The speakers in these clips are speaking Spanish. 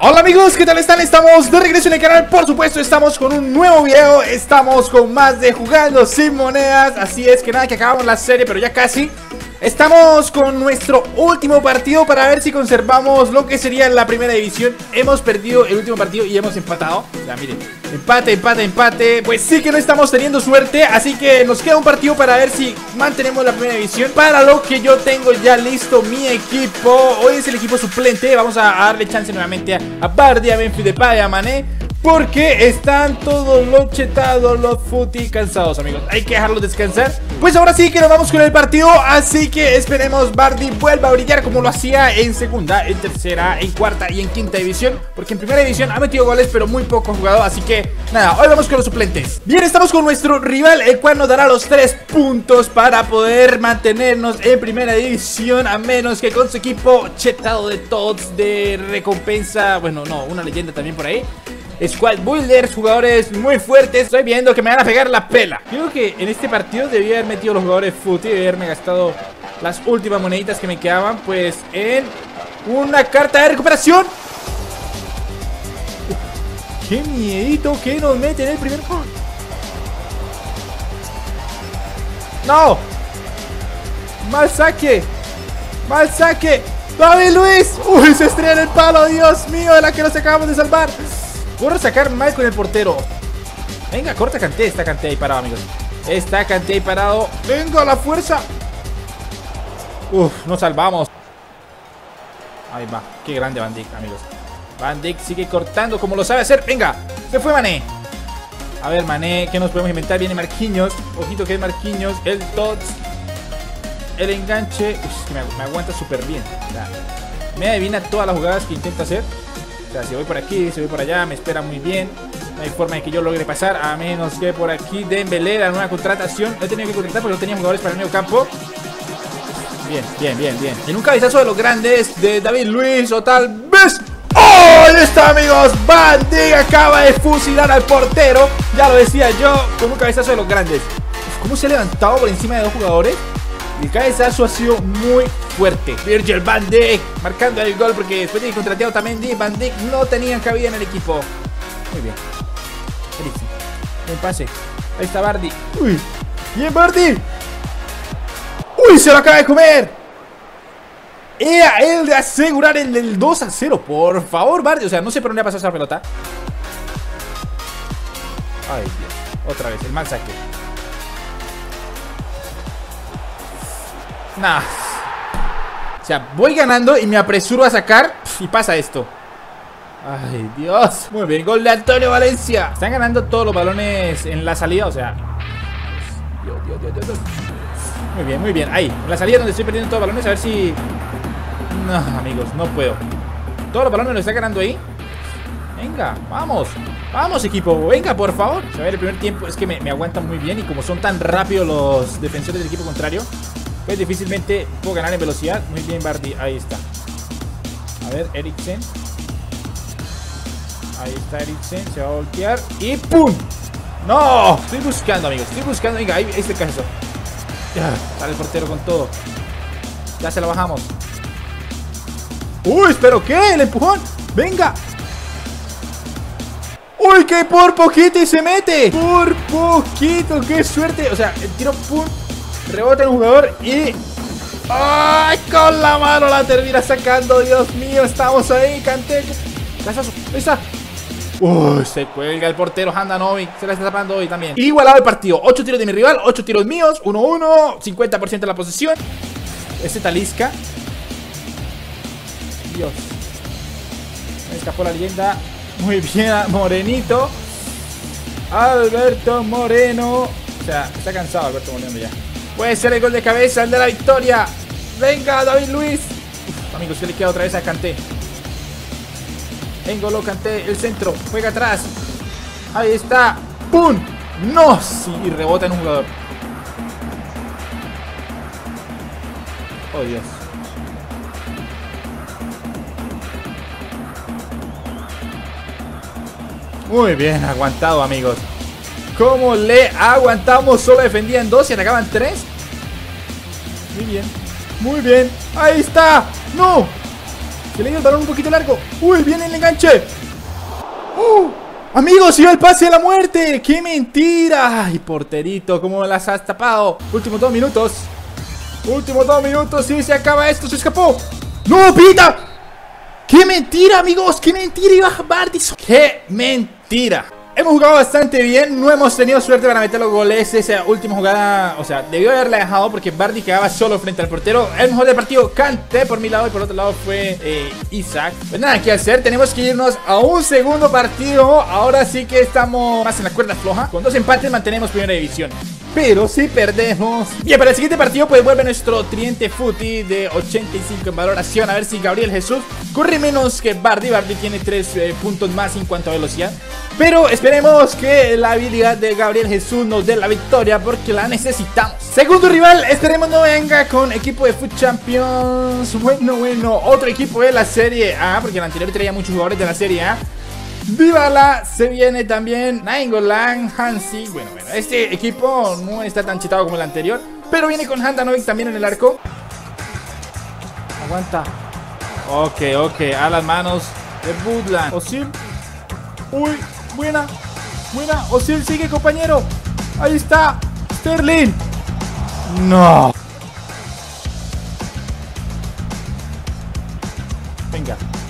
Hola amigos, ¿qué tal están? Estamos de regreso en el canal, por supuesto estamos con un nuevo video, estamos con más de Jugando Sin Monedas, así es que nada, que acabamos la serie, pero ya casi. Estamos con nuestro último partido para ver si conservamos lo que sería la primera división. Hemos perdido el último partido y hemos empatado, o sea, miren, empate, pues sí que no estamos teniendo suerte, así que nos queda un partido para ver si mantenemos la primera división. Para lo que yo tengo ya listo mi equipo, hoy es el equipo suplente, vamos a darle chance nuevamente a Vardy, a Memphis Depay, a Mane, porque están todos los chetados, los futi cansados, amigos. Hay que dejarlos descansar. Pues ahora sí que nos vamos con el partido, así que esperemos Vardy vuelva a brillar como lo hacía en segunda, en tercera, en cuarta y en quinta división, porque en primera división ha metido goles pero muy poco jugado. Así que nada, hoy vamos con los suplentes. Bien, estamos con nuestro rival, el cual nos dará los 3 puntos para poder mantenernos en primera división, a menos que con su equipo chetado de tots, de recompensa, bueno, no, una leyenda también por ahí, squad builders, jugadores muy fuertes. Estoy viendo que me van a pegar la pela. Creo que en este partido debí haber metido los jugadores footy, debí haberme gastado las últimas moneditas que me quedaban, pues en una carta de recuperación. Qué miedito que nos meten el primer gol. No. Mal saque. Mal saque. David Luiz. Uy, se estrella en el palo. Dios mío, de la que nos acabamos de salvar. Corre sacar mal con el portero. Venga, corta Kanté. Está Kanté ahí parado, amigos. Está Kanté ahí parado. Venga, la fuerza. Uf, nos salvamos. Ahí va. Qué grande Bandic, amigos. Bandic sigue cortando como lo sabe hacer. Venga, se fue Mané. A ver, Mané, ¿qué nos podemos inventar? Viene Marquinhos. Ojito que es Marquinhos. El Tots. El enganche. Uf, me aguanta súper bien. O sea, me adivina todas las jugadas que intenta hacer. O sea, si voy por aquí, si voy por allá, me espera muy bien. No hay forma de que yo logre pasar, a menos que por aquí Dembélé, la nueva contratación. Lo he tenido que contratar porque no tenía jugadores para el medio campo. Bien, bien. En un cabezazo de los grandes de David Luiz, o tal vez... ¡Oh! Ahí está, amigos. Bandic acaba de fusilar al portero. Ya lo decía yo, con un cabezazo de los grandes. ¿Cómo se ha levantado por encima de 2 jugadores? El cabezazo ha sido muy fuerte. Virgil Van Dijk marcando el gol, porque después de contrateado también de Van Dijk no tenían cabida en el equipo. Muy bien. Eriksen. Buen pase. Ahí está Vardy. Uy. Bien Vardy. Uy, se lo acaba de comer. Era el de asegurar el del 2-0. Por favor, Vardy. O sea, no sé por dónde ha pasado esa pelota. Ay, Dios. Otra vez. El mal saque. Nah. O sea, voy ganando y me apresuro a sacar y pasa esto. Ay, Dios. Muy bien, gol de Antonio Valencia. Están ganando todos los balones en la salida, o sea. Dios. Muy bien, ahí, en la salida donde estoy perdiendo todos los balones. A ver si... No, amigos, no puedo. Todos los balones los está ganando ahí. Venga, vamos. Vamos, equipo, venga, por favor. A ver, el primer tiempo es que me aguantan muy bien. Y como son tan rápidos los defensores del equipo contrario, pues difícilmente puedo ganar en velocidad. Muy bien, Vardy. Ahí está. A ver, Eriksen. Ahí está Eriksen. Se va a voltear. Y ¡pum! ¡No! Estoy buscando, amigos. Estoy buscando. Venga, ahí está el caso. Sale el portero con todo. Ya se lo bajamos. ¡Uy! ¿Pero qué? ¡El empujón! ¡Venga! ¡Uy! ¡Que por poquito y se mete! ¡Por poquito! ¡Qué suerte! O sea, el tiro ¡pum! Rebota el jugador y... ¡Ay! Con la mano la termina sacando. Dios mío, estamos ahí, Kanté. Casazo, ahí está. Uy, se cuelga el portero Handanović. Se la está tapando hoy también. Igualado el partido. 8 tiros de mi rival, 8 tiros míos. 1-1, 50% de la posesión. Este Talisca. Dios. Me escapó la leyenda. Muy bien, Morenito. Alberto Moreno. O sea, está cansado Alberto Moreno ya. Puede ser el gol de cabeza, el de la victoria. Venga, David Luiz. Uf, amigos, que le queda otra vez a Kanté. Nainggolan, Kanté, el centro. Juega atrás. Ahí está. ¡Pum! ¡No! Sí, y rebota en un jugador. Oh, Dios. Muy bien, aguantado, amigos. ¿Cómo le aguantamos? Solo defendían 2 y atacaban 3. Muy bien. Ahí está. ¡No! Se le dio el balón un poquito largo. ¡Uy! ¡Viene el enganche! ¡Oh! Amigos, iba el pase de la muerte. ¡Qué mentira! ¡Ay, porterito! ¿Cómo las has tapado? Últimos 2 minutos. Últimos 2 minutos. Sí, se acaba esto. Se escapó. ¡No, pita! ¡Qué mentira, amigos! ¡Qué mentira! Iba Vardy. ¡Qué mentira! Hemos jugado bastante bien, no hemos tenido suerte para meter los goles. Esa última jugada, o sea, debió haberla dejado porque Vardy quedaba solo frente al portero. El mejor del partido, Kanté por mi lado, y por otro lado fue Isaac. Pues nada que hacer, tenemos que irnos a un segundo partido. Ahora sí que estamos más en la cuerda floja. Con 2 empates mantenemos primera división. Pero si perdemos... Bien, para el siguiente partido pues vuelve nuestro tridente Futi de 85 en valoración. A ver si Gabriel Jesús corre menos que Vardy. Vardy tiene 3 puntos más en cuanto a velocidad. Pero esperemos que la habilidad de Gabriel Jesús nos dé la victoria porque la necesitamos. Segundo rival, esperemos no venga con equipo de Foot Champions. Bueno, otro equipo de la Serie A, porque el anterior traía muchos jugadores de la Serie A. Dybala, se viene también Nainggolan, Hansi. Bueno, este equipo no está tan chetado como el anterior, pero viene con Handanović también en el arco. Aguanta. Ok, a las manos de Budland. Ozil. Uy, buena, Ozil sigue, compañero. Ahí está, Sterling. No.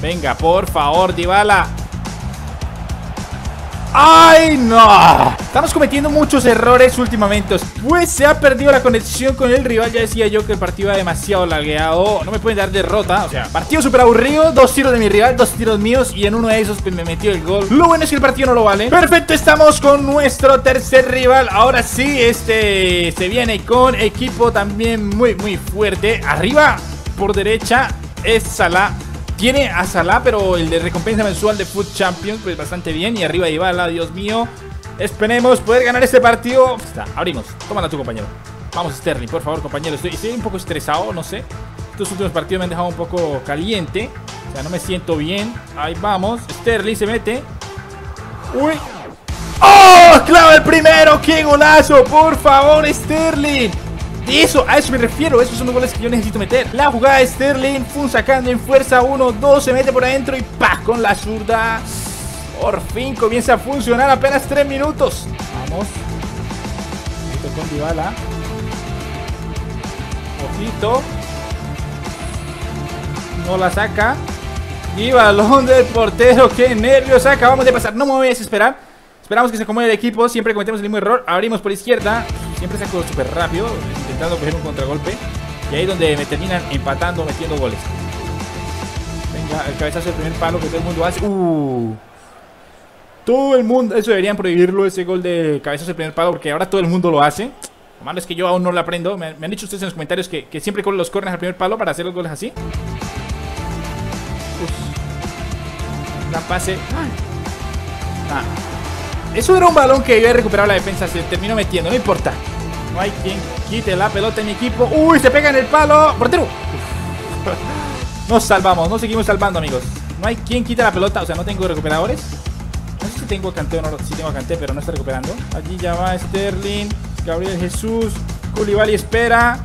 Venga, por favor, Dybala. ¡Ay, no! Estamos cometiendo muchos errores últimamente. Pues se ha perdido la conexión con el rival. Ya decía yo que el partido era demasiado lagueado. No me pueden dar derrota. O sea, partido súper aburrido. 2 tiros de mi rival, 2 tiros míos. Y en uno de esos pues me metió el gol. Lo bueno es que el partido no lo vale. Perfecto, estamos con nuestro tercer rival. Ahora sí, este se viene con equipo también muy fuerte. Arriba, por derecha, es Salah. Tiene a Salah, pero el de recompensa mensual de Foot Champions, pues bastante bien. Y arriba Dybala, Dios mío. Esperemos poder ganar este partido. Está, abrimos. Tómala tú, compañero. Vamos, Sterling, por favor, compañero. Estoy un poco estresado, no sé. Estos últimos partidos me han dejado un poco caliente. O sea, no me siento bien. Ahí vamos. Sterling se mete. ¡Uy! ¡Oh! ¡Clava el primero! ¡Qué golazo! ¡Por favor, Sterling! Eso, a eso me refiero, esos son los goles que yo necesito meter. La jugada de Sterling, fun sacando en fuerza 1-2, se mete por adentro y ¡pah! Con la zurda. Por fin comienza a funcionar, apenas 3 minutos. Vamos. Ojito con Dybala. Ojito. No la saca. Y balón del portero, qué nervios acabamos de pasar. No me voy a desesperar. Esperamos que se acomode el equipo, siempre cometemos el mismo error. Abrimos por izquierda. Siempre saco súper rápido, intentando coger un contragolpe. Y ahí es donde me terminan empatando, metiendo goles. Venga, el cabezazo del primer palo que todo el mundo hace. Todo el mundo, eso deberían prohibirlo, ese gol de cabezazo del primer palo, porque ahora todo el mundo lo hace. Lo malo es que yo aún no lo aprendo. Me han dicho ustedes en los comentarios que siempre corren los corners al primer palo para hacer los goles así. La pase. Eso era un balón que había recuperado la defensa. Se terminó metiendo, no importa. No hay quien quite la pelota en mi equipo. ¡Uy! Se pega en el palo. ¡Portero! Nos salvamos, nos seguimos salvando, amigos. No hay quien quite la pelota. O sea, no tengo recuperadores. No sé si tengo a Kanté o no. Sí tengo a Kanté, pero no está recuperando. Allí ya va Sterling, Gabriel Jesús, Koulibaly espera.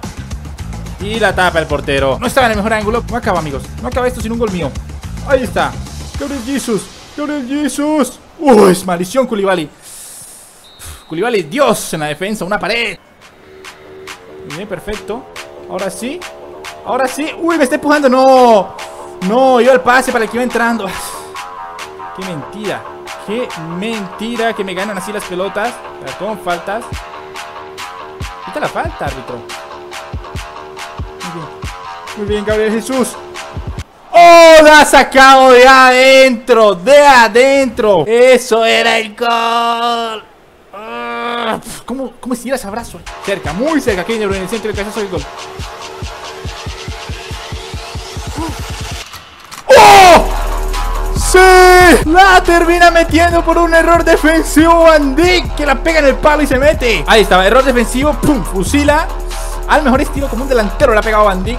Y la tapa el portero. No estaba en el mejor ángulo. No acaba, amigos. No acaba esto sin un gol mío. Ahí está. Gabriel Jesús. ¡Uy! Es maldición, Koulibaly. Koulibaly, Dios en la defensa, una pared. Bien, perfecto. Ahora sí. ¡Uy! Me está empujando. No, yo al pase para el que iba entrando. Qué mentira que me ganan así las pelotas. Con faltas. Quita la falta, árbitro. Muy bien, Gabriel Jesús. ¡Oh! ¡La ha sacado de adentro! ¡De adentro! ¡Eso era el gol! ¿Cómo estiras ese brazo? Cerca, muy cerca. Kevin De Bruyne en el centro del cabezazo del gol. ¡Oh! ¡Sí! La termina metiendo por un error defensivo Bandic, que la pega en el palo y se mete. Ahí estaba, error defensivo. ¡Pum! Fusila. Al mejor estilo como un delantero la ha pegado Bandic.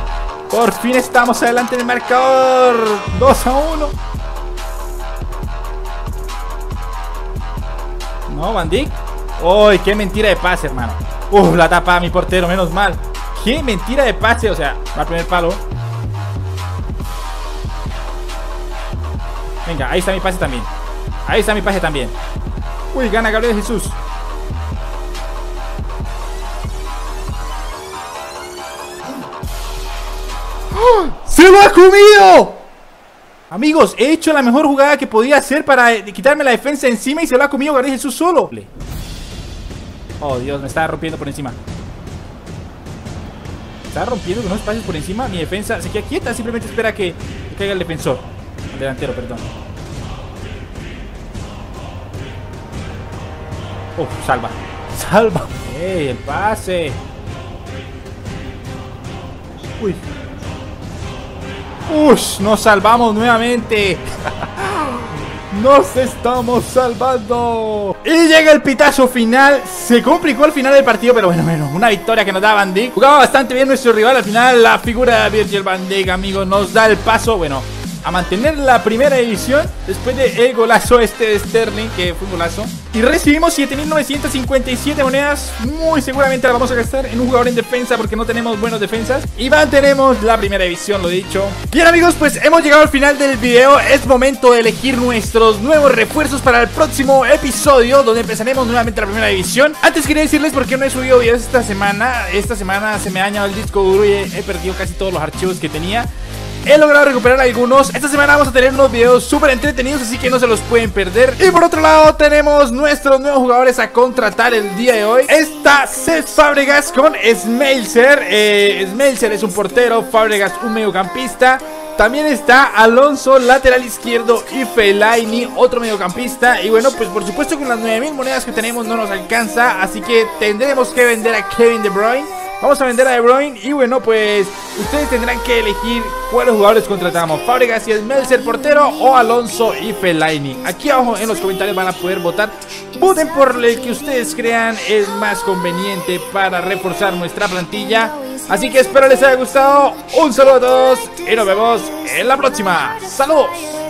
Por fin estamos adelante en el marcador. 2-1. No, Bandic. Uy, qué mentira de pase, hermano. La tapa a mi portero, menos mal. Qué mentira de pase, o sea, va al primer palo. Venga, ahí está mi pase también. Ahí está mi pase también. Uy, gana Gabriel Jesús. ¡Oh! ¡Se lo ha comido! Amigos, he hecho la mejor jugada que podía hacer para quitarme la defensa encima y se lo ha comido Gabriel Jesús solo. Oh, Dios, me está rompiendo por encima. Está rompiendo unos pases por encima. Mi defensa se queda quieta, simplemente espera que caiga el defensor. El delantero, perdón. Oh, salva. Salva. ¡Ey, el pase! Uy. ¡Ush! ¡Nos salvamos nuevamente! ¡Nos estamos salvando! Y llega el pitazo final. Se complicó el final del partido, pero bueno, una victoria que nos da Bandic. Jugaba bastante bien nuestro rival. Al final, la figura de Virgil Van Dijk, amigos, nos da el paso, bueno, a mantener la primera división después del golazo este de Sterling, que fue un golazo. Y recibimos 7.957 monedas. Muy seguramente la vamos a gastar en un jugador en defensa porque no tenemos buenas defensas. Y mantenemos la primera división, lo dicho. Bien, amigos, pues hemos llegado al final del video. Es momento de elegir nuestros nuevos refuerzos para el próximo episodio, donde empezaremos nuevamente la primera división. Antes quería decirles por qué no he subido videos esta semana. Esta semana se me ha dañado el disco duro y he perdido casi todos los archivos que tenía. He logrado recuperar algunos. Esta semana vamos a tener unos videos súper entretenidos, así que no se los pueden perder. Y por otro lado tenemos nuestros nuevos jugadores a contratar el día de hoy. Está Seth Fábregas con Smelser. Smelser es un portero, Fábregas un mediocampista. También está Alonso, lateral izquierdo, y Fellaini, otro mediocampista. Y bueno, pues por supuesto con las 9.000 monedas que tenemos no nos alcanza, así que tendremos que vender a Kevin De Bruyne. Vamos a vender a Ebroin y bueno, pues ustedes tendrán que elegir cuáles jugadores contratamos. Fábregas y Smelser portero o Alonso y Fellaini. Aquí abajo en los comentarios van a poder votar. Voten por el que ustedes crean es más conveniente para reforzar nuestra plantilla. Así que espero les haya gustado. Un saludo a todos y nos vemos en la próxima. ¡Saludos!